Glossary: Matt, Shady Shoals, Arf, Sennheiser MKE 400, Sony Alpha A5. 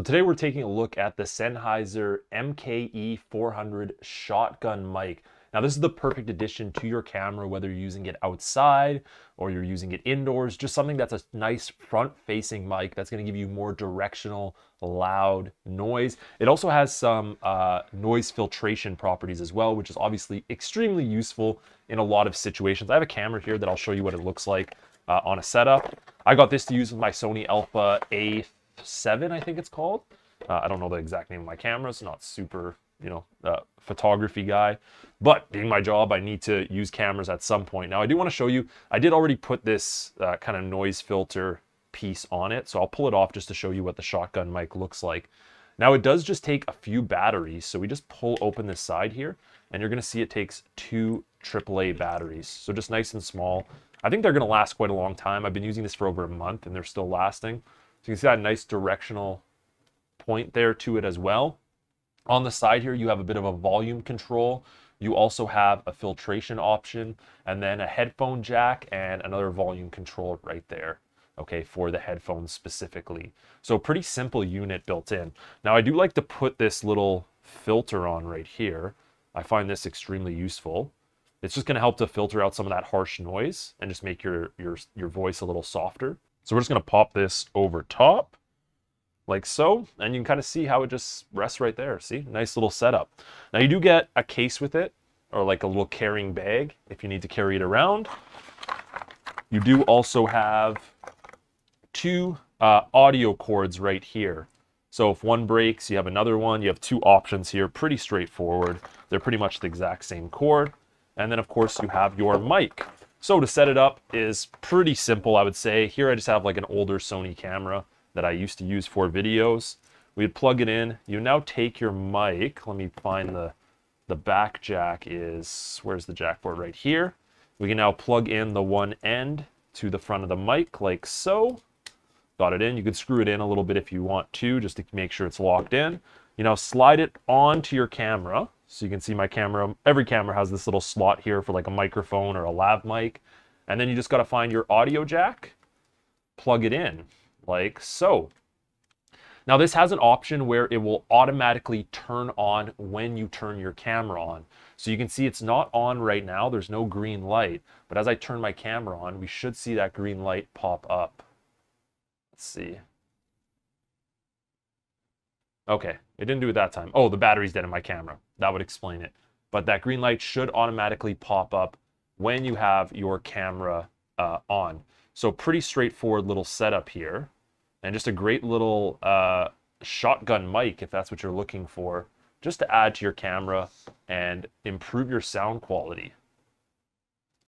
So today we're taking a look at the Sennheiser MKE 400 shotgun mic. Now this is the perfect addition to your camera, whether you're using it outside or you're using it indoors, just something that's a nice front-facing mic that's gonna give you more directional, loud noise. It also has some noise filtration properties as well, which is obviously extremely useful in a lot of situations. I have a camera here that I'll show you what it looks like on a setup. I got this to use with my Sony Alpha A5, 7, I think it's called. I don't know the exact name of my camera, so not super, photography guy, but being my job, I need to use cameras at some point. Now I do want to show you, I did already put this kind of noise filter piece on it, so I'll pull it off just to show you what the shotgun mic looks like. Now it does just take a few batteries, so we just pull open this side here, and you're going to see it takes 2 AAA batteries, so just nice and small. I think they're going to last quite a long time. I've been using this for over a month, and they're still lasting. So you can see that nice directional point there to it as well. On the side here, you have a bit of a volume control. You also have a filtration option, and then a headphone jack and another volume control right there, okay, for the headphones specifically. So pretty simple unit built in. Now I do like to put this little filter on right here. I find this extremely useful. It's just gonna help to filter out some of that harsh noise and just make your voice a little softer. So we're just going to pop this over top, like so, and you can kind of see how it just rests right there. See? Nice little setup. Now you do get a case with it, or like a little carrying bag if you need to carry it around. You do also have 2 audio cords right here. So if one breaks, you have another one. You have 2 options here. Pretty straightforward. They're pretty much the exact same cord. And then, of course, you have your mic. So to set it up is pretty simple, I would say. Here I just have like an older Sony camera that I used to use for videos. We'd plug it in. You now take your mic. Let me find the back jack is, where's the jack board? Right here. We can now plug in the one end to the front of the mic like so. Got it in. You could screw it in a little bit if you want to, just to make sure it's locked in. You now slide it onto your camera. So you can see my camera, every camera has this little slot here for like a microphone or a lav mic. And then you just got to find your audio jack, plug it in, like so. Now this has an option where it will automatically turn on when you turn your camera on. So you can see it's not on right now, there's no green light. But as I turn my camera on, we should see that green light pop up. Let's see. Okay, it didn't do it that time. Oh, the battery's dead in my camera. That would explain it. But that green light should automatically pop up when you have your camera on. So pretty straightforward little setup here. And just a great little shotgun mic, if that's what you're looking for, just to add to your camera and improve your sound quality.